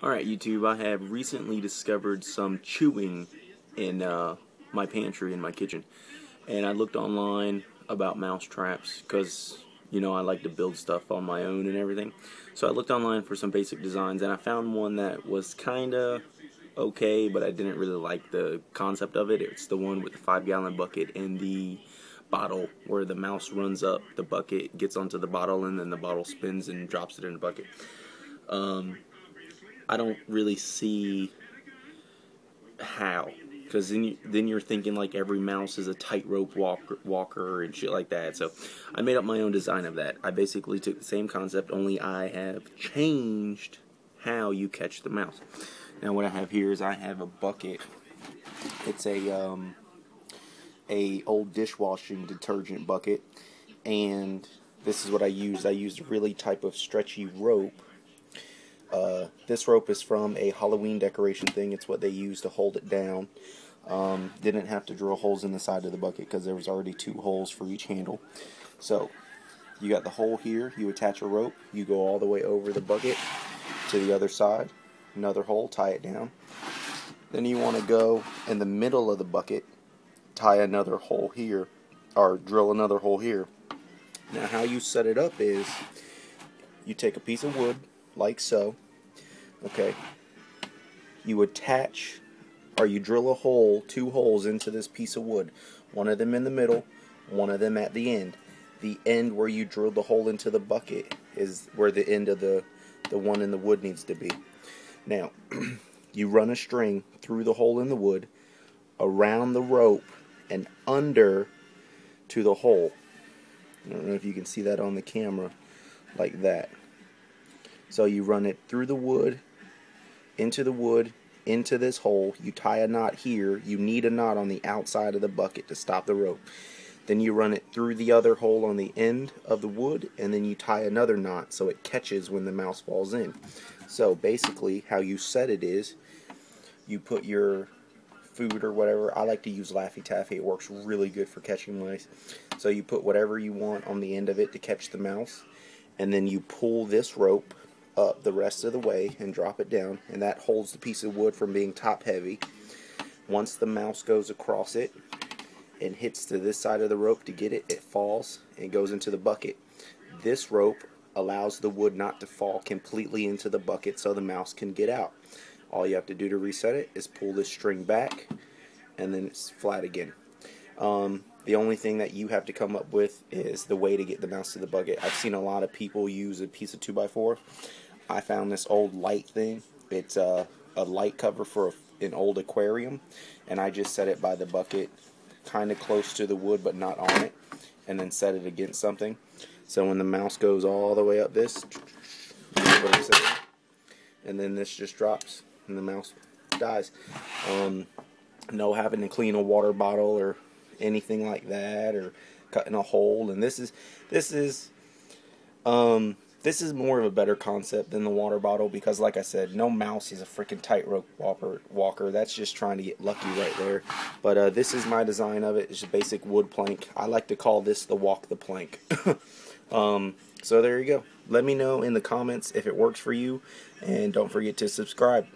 Alright YouTube, I have recently discovered some chewing in my pantry in my kitchen, and I looked online about mouse traps because, you know, I like to build stuff on my own and everything. So I looked online for some basic designs, and I found one that was kinda okay, but I didn't really like the concept of it. It's the one with the 5-gallon bucket and the bottle, where the mouse runs up the bucket, gets onto the bottle, and then the bottle spins and drops it in the bucket. I don't really see how, because then you're thinking like every mouse is a tightrope walker and shit like that. So I made up my own design of that. I basically took the same concept, only I have changed how you catch the mouse. Now what I have here is I have a bucket. It's a old dishwashing detergent bucket, and this is what I used. I used a really type of stretchy rope. This rope is from a Halloween decoration thing. It's what they use to hold it down. Didn't have to drill holes in the side of the bucket because there was already 2 holes for each handle. So you got the hole here, you attach a rope, you go all the way over the bucket to the other side, another hole, tie it down. Then you want to go in the middle of the bucket, tie another hole here, or drill another hole here. Now how you set it up is you take a piece of wood, like so, okay, you attach, or you drill a hole, 2 holes into this piece of wood, one of them in the middle, one of them at the end. The end where you drilled the hole into the bucket is where the end of the one in the wood needs to be. Now, you run a string through the hole in the wood, around the rope, and under to the hole. I don't know if you can see that on the camera, like that. So you run it through the wood, into this hole, you tie a knot here, you need a knot on the outside of the bucket to stop the rope. Then you run it through the other hole on the end of the wood, and then you tie another knot so it catches when the mouse falls in. So basically how you set it is, you put your food or whatever, I like to use Laffy Taffy, it works really good for catching mice. So you put whatever you want on the end of it to catch the mouse, and then you pull this rope up the rest of the way and drop it down, and that holds the piece of wood from being top heavy. Once the mouse goes across it and hits to this side of the rope to get it, it falls and goes into the bucket. This rope allows the wood not to fall completely into the bucket so the mouse can get out. All you have to do to reset it is pull this string back, and then it's flat again. The only thing that you have to come up with is the way to get the mouse to the bucket. I've seen a lot of people use a piece of 2x4. I found this old light thing. It's a light cover for an old aquarium, and I just set it by the bucket, kind of close to the wood but not on it, and then set it against something. So when the mouse goes all the way up this, and then this just drops, and the mouse dies. No having to clean a water bottle or anything like that, or cutting a hole. And this is more of a better concept than the water bottle, because like I said, no mouse is a freaking tightrope walker. That's just trying to get lucky right there. But this is my design of it. It's a basic wood plank. I like to call this the Walk the Plank. So there you go. Let me know in the comments if it works for you, and don't forget to subscribe.